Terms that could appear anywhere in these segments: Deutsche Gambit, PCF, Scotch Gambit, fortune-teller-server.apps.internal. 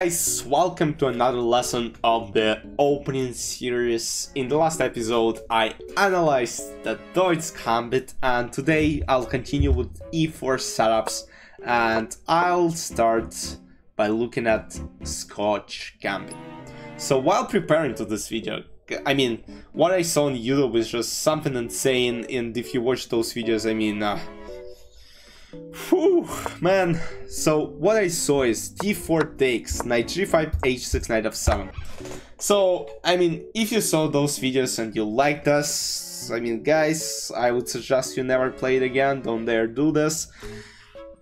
Guys, welcome to another lesson of the opening series. In the last episode I analyzed the Deutsche Gambit, and today I'll continue with e4 setups, and I'll start by looking at Scotch Gambit. So while preparing to this video, I mean, what I saw on YouTube is just something insane, and if you watch those videos, I mean, whew, man. So what I saw is d4 takes, knight g5, h6, knight f7. So I mean, if you saw those videos and you liked us, I mean, guys, I would suggest you never play it again. Don't dare do this.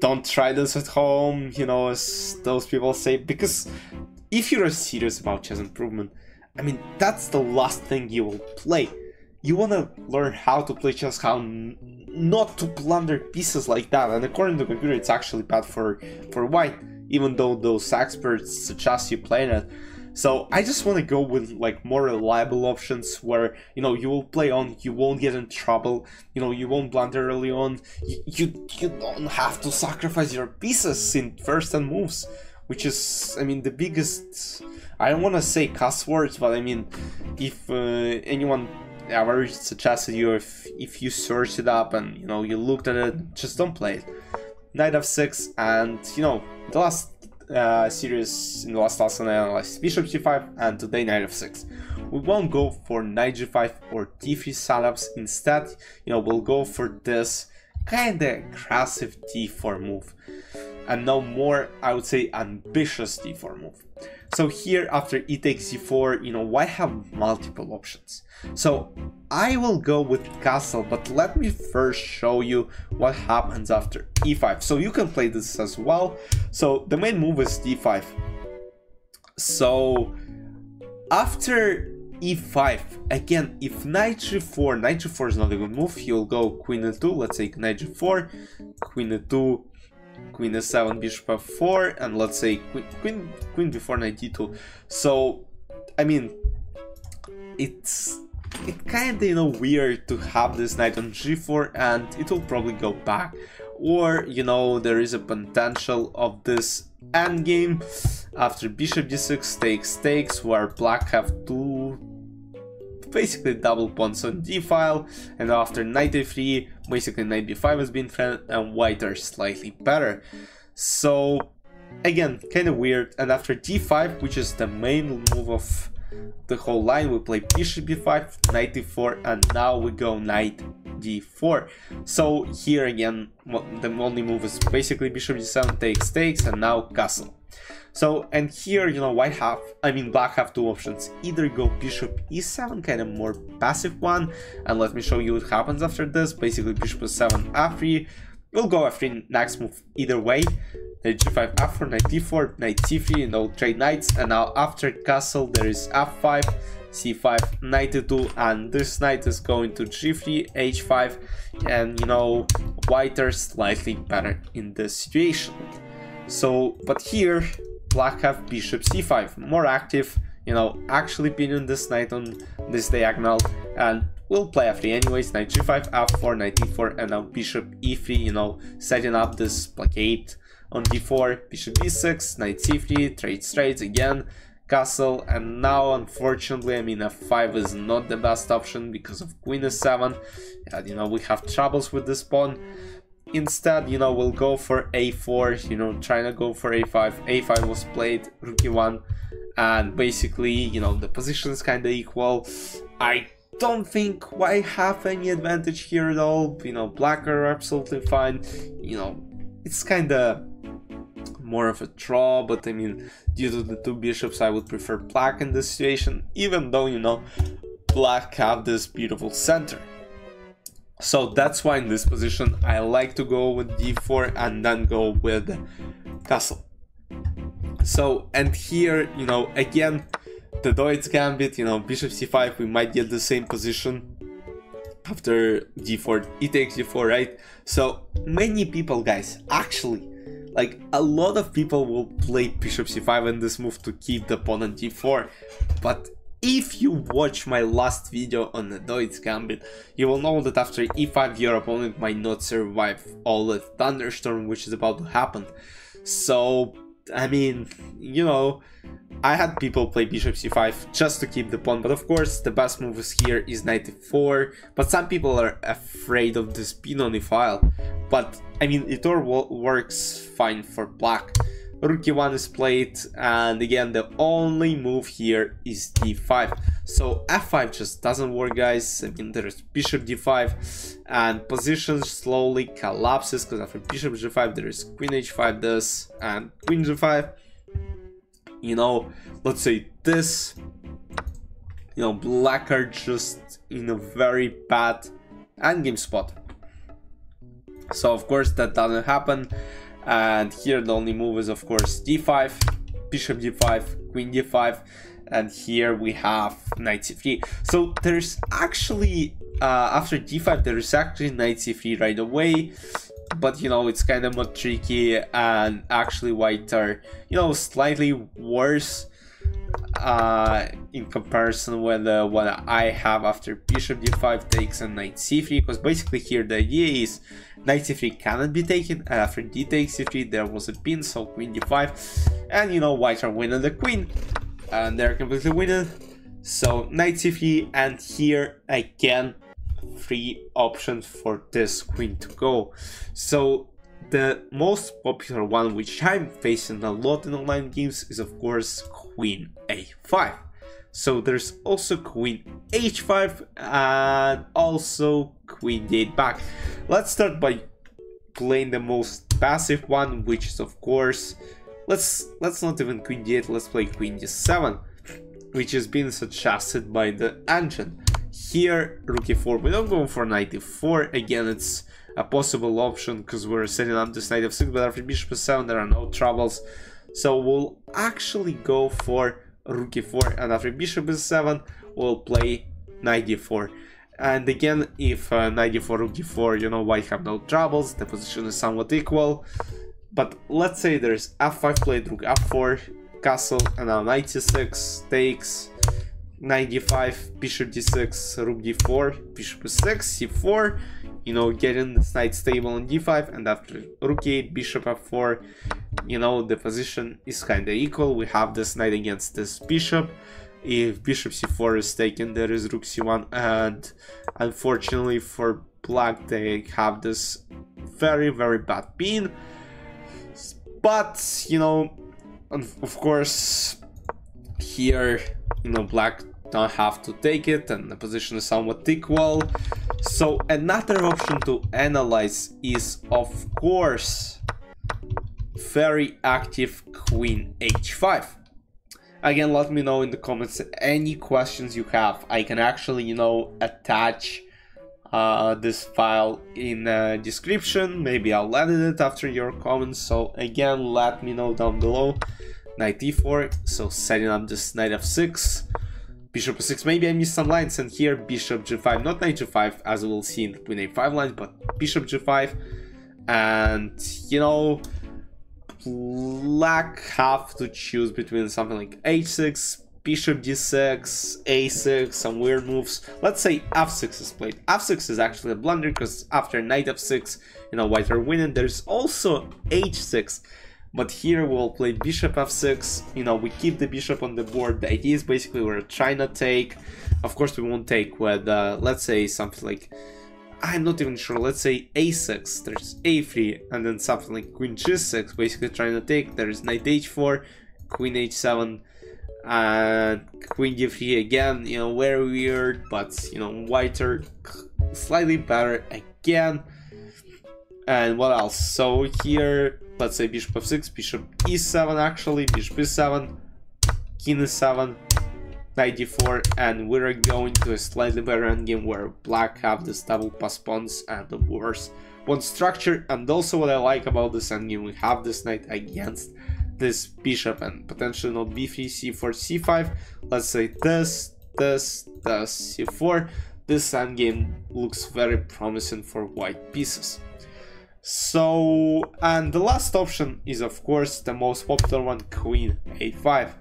Don't try this at home, you know, as those people say, because if you're serious about chess improvement, I mean, that's the last thing you will play. You want to learn how to play chess, how not to plunder pieces like that, and according to the computer, it's actually bad for white, even though those experts suggest you play it. So I just want to go with like more reliable options where, you know, you will play on, you won't get in trouble, you know, you won't blunder early on, you don't have to sacrifice your pieces in first 10 moves, which is, I mean, the biggest, I don't want to say cuss words, but I mean, if anyone ever suggested you, if you searched it up and, you know, you looked at it, just don't play it. Knight f6, and, you know, the last series, in the last lesson I analyzed bishop g5, and today knight f6. We won't go for knight g5 or d3 setups. Instead, you know, we'll go for this kinda aggressive d4 move, and no more, I would say, ambitious d4 move. So here, after e takes d4, you know, white have multiple options. So I will go with castle, but let me first show you what happens after e5. So you can play this as well. So the main move is d5. So after e5, again, if knight g4 is not a good move, you'll go queen e2, let's say knight g4, queen e2, queen e7, bishop f4, and let's say queen b4, knight d2. So I mean, it's kinda, you know, weird to have this knight on g4, and it will probably go back, or, you know, there is a potential of this endgame after bishop d6 takes, where black have to basically double pawns on d-file, and after knight a3, basically knight b5 has been threatened, and white are slightly better. So again, kind of weird. And after d5, which is the main move of the whole line, we play bishop b5, knight d4, and now we go knight d4. So here again, the only move is basically bishop d7, takes, and now castle. So, and here, you know, black have two options. Either go bishop e7, kind of more passive one, and let me show you what happens after this. Basically bishop e7, f3, we'll go f3 next move either way. Knight g5, f4, knight d4, knight c3, you know, trade knights, and now after castle there is f5, c5, knight e2, and this knight is going to g3, h5, and, you know, white are slightly better in this situation. So, but here, black have bishop c5, more active, you know, actually pinning this knight on this diagonal, and we'll play f3 anyways, knight g5, f4, knight d4, and now bishop e3, you know, setting up this blockade on d4, bishop b6, knight c3, trades again, castle, and now unfortunately, I mean, f5 is not the best option because of queen e7, and, you know, we have troubles with this pawn. Instead, you know, we'll go for a4, you know, trying to go for a5. a5 was played, rook e1, and basically, you know, the position is kind of equal. I don't think white have any advantage here at all. You know, black are absolutely fine. You know, it's kind of more of a draw, but I mean, due to the two bishops, I would prefer black in this situation, even though, you know, black have this beautiful center. So that's why in this position I like to go with d4 and then go with castle. So, and here, you know, again, the Deutsche Gambit, you know, bishop c5, we might get the same position after d4, e takes d4, right? So many people, guys, actually, like a lot of people will play bishop c5 in this move to keep the pawn on d4, but if you watch my last video on the Deutsche Gambit, you will know that after e5, your opponent might not survive all the thunderstorm which is about to happen. So I mean, you know, I had people play bishop c5 just to keep the pawn, but of course the best move here is knight f4, but some people are afraid of this pin on e-file. But I mean, it all works fine for black. Rook e1 is played, and again the only move here is d5. So f5 just doesn't work, guys. I mean, there's bishop d5 and position slowly collapses, because after bishop g5 there is queen h5 this and queen g5. You know, let's say this, you know, black are just in a very bad endgame spot. So of course that doesn't happen. And here the only move is of course d5, bishop d5, queen d5, and here we have knight c3. So there's actually after d5 there is actually knight c3 right away, but you know, it's kind of more tricky, and actually white are, you know, slightly worse in comparison with what I have after bishop d5 takes and knight c3, because basically here the idea is knight c3 cannot be taken, and after d takes c3 there was a pin, so queen d5, and you know, white are winning the queen, and they're completely winning. So knight c3, and here again three options for this queen to go. So the most popular one, which I'm facing a lot in online games, is of course queen a5. So there's also queen h5 and also queen d8 back. Let's start by playing the most passive one, which is of course, let's not even queen d8, let's play queen d7, which is being suggested by the engine. Here rook e4, we don't go for knight e4. Again, it's a possible option because we're setting up this knight f6, but after bishop f7 there are no troubles, so we'll actually go for rook e4, and after bishop f7 we'll play knight e4. And again, if knight e4, rook e4, you know, white have no troubles, the position is somewhat equal. But let's say there's f5 played, rook f4, castle, and now knight c6 takes, knight d5, bishop d6, rook d4, bishop c6, c4, you know, getting this knight stable on d5, and after rook e8, bishop f4, you know, the position is kind of equal. We have this knight against this bishop. If bishop c4 is taken, there is rook c1, and unfortunately for black they have this very bad pin. But you know, of course here, you know, black don't have to take it, and the position is somewhat equal. So another option to analyze is of course very active queen h5. Again, let me know in the comments any questions you have. I can actually, you know, attach this file in the description. Maybe I'll edit it after your comments. So again, let me know down below. Knight e4, so setting up this knight f6, bishop f6, maybe I missed some lines, and here bishop g5, not knight g5 as we'll see in the queen a5 lines, but bishop g5, and you know, black have to choose between something like h6, bishop d6, a6, some weird moves. Let's say f6 is played. f6 is actually a blunder, because after knight f6, you know, white are winning. There's also h6, but here we'll play bishop f6, you know, we keep the bishop on the board. The idea is basically we're trying to take, of course we won't take with, let's say something like, I'm not even sure, let's say a6, there's a3, and then something like queen g6, basically trying to take, there's knight h4, queen h7, and queen d3 again, you know, very weird, but you know, white are slightly better again. And what else? So here, let's say bishop f6, bishop e7 actually, bishop e7, king e7, knight d4, and we're going to a slightly better endgame where black have this double pass pawns and the worse pawn structure. And also what I like about this endgame, we have this knight against this bishop, and potentially no b3, c4, c5, let's say this, this, this, c4. This endgame looks very promising for white pieces. So, and the last option is of course the most popular one, queen a5.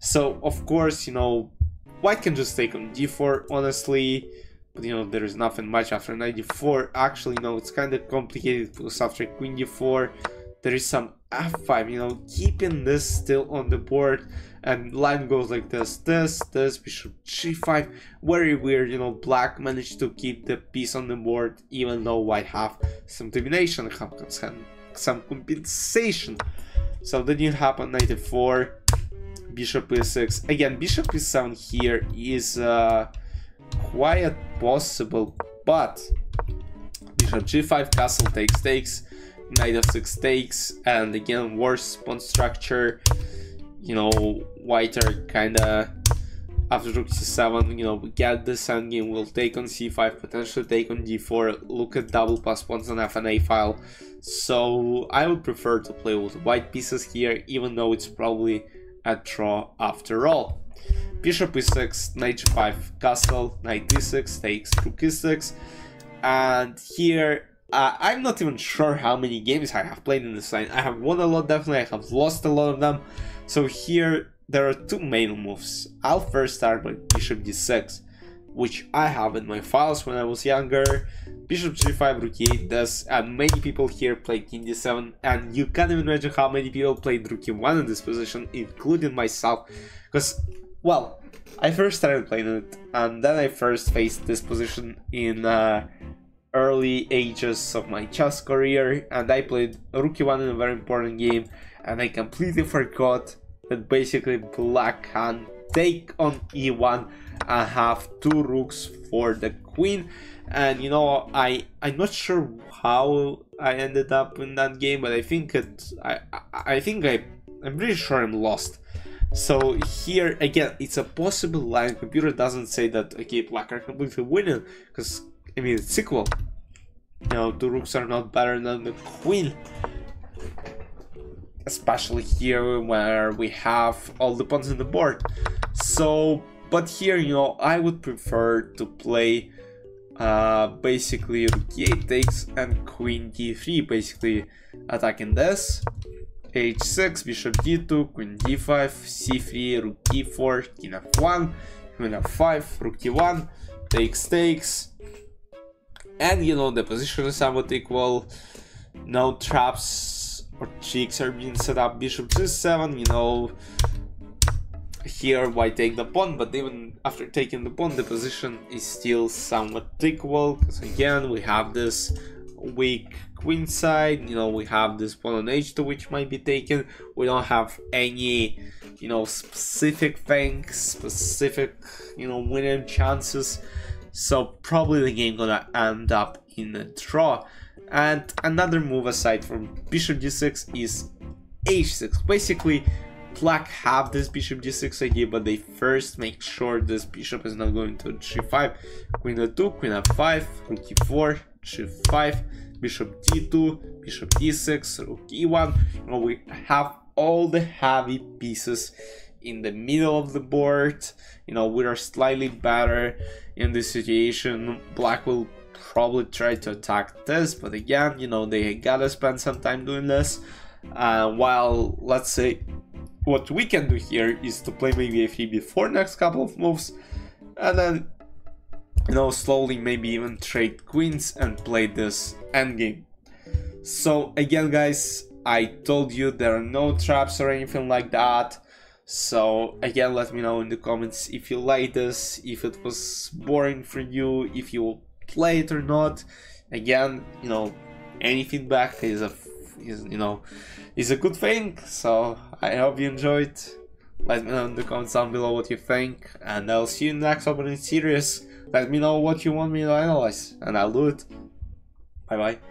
So of course, you know, white can just take on d4 honestly, but you know, there is nothing much after knight d4. Actually, no, it's kind of complicated, because after queen d4 there is some f5, you know, keeping this still on the board, and line goes like this, bishop g5. Very weird, you know, black managed to keep the piece on the board, even though white have some domination, some compensation. So then you have on knight f4, bishop e6. Again, bishop e7 here is quite possible, but bishop g5, castle takes, knight f6 takes, and again worse pawn structure. You know, white are kinda after rook c7, you know, we get this endgame, we'll take on c5, potentially take on d4, look at double pass pawns on fna file. So I would prefer to play with white pieces here, even though it's probably a draw after all. Bishop e6, knight g5, castle, knight d6, takes, rook e6, and here I'm not even sure how many games I have played in this line. I have won a lot, definitely, I have lost a lot of them. So here there are two main moves. I'll first start by bishop d6, which I have in my files when I was younger. Bishop g5, rook e8, this, and many people here played king d7, and you can't even imagine how many people played rook e1 in this position, including myself, because, well, I first started playing it, and then I first faced this position in early ages of my chess career, and I played rook e1 in a very important game, and I completely forgot that basically black can take on e1 and have two rooks for the queen. And you know, I'm not sure how I ended up in that game, but I think I'm pretty sure I'm lost. So here again, it's a possible line. Computer doesn't say that okay, black are completely winning, because I mean it's equal. You know, the rooks are not better than the queen. Especially here where we have all the pawns on the board. So, but here, you know, I would prefer to play basically rook e8 takes and queen d3, basically attacking this. h6, bishop d2, queen d5, c3, rook d4, king f1, queen f5, rook d1, takes. And you know, the position is somewhat equal, no traps or tricks are being set up. Bishop g7, you know, here white take the pawn, but even after taking the pawn, the position is still somewhat equal, because again, we have this weak queen side, you know, we have this pawn on h2, which might be taken. We don't have any, you know, specific things, specific, you know, winning chances. So probably the game gonna end up in a draw. And another move aside from bishop d6 is h6. Basically, black have this bishop d6 idea, but they first make sure this bishop is not going to g5. Queen d2, queen f5, rook e4, g5, bishop d2, bishop d6, rook e1. You know, we have all the heavy pieces in the middle of the board. You know, we are slightly better in this situation. Black will probably try to attack this, but again, you know, they gotta spend some time doing this. While, let's say, what we can do here is to play maybe a3 before next couple of moves, and then, you know, slowly maybe even trade queens and play this endgame. So again, guys, I told you there are no traps or anything like that. So again, let me know in the comments if you like this, if it was boring for you, if you will play it or not. Again, you know, any feedback is a good thing. So I hope you enjoyed. Let me know in the comments down below what you think, and I'll see you in the next opening series. Let me know what you want me to analyze, and I'll do it. Bye bye.